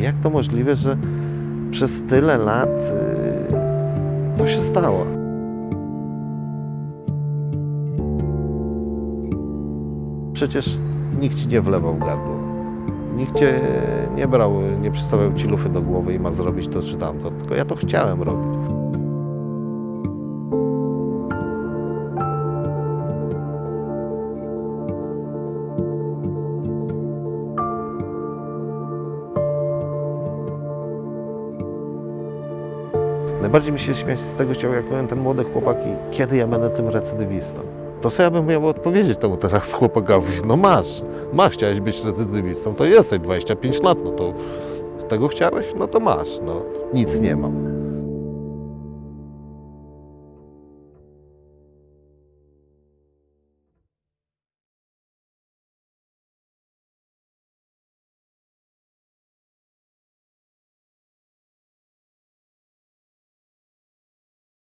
Jak to możliwe, że przez tyle lat to się stało? Przecież nikt ci nie wlewał gardła. Nikt cię nie brał, nie przystawiał ci lufy do głowy i ma zrobić to czy tamto, tylko ja to chciałem robić. Najbardziej mi się śmiać z tego chciał, jak byłem ten młody chłopak i kiedy ja będę tym recydywistą. To co ja bym miał odpowiedzieć temu teraz chłopakowi? No masz, chciałeś być recydywistą, to jesteś 25 lat, no to tego chciałeś? No to masz, no nic nie mam.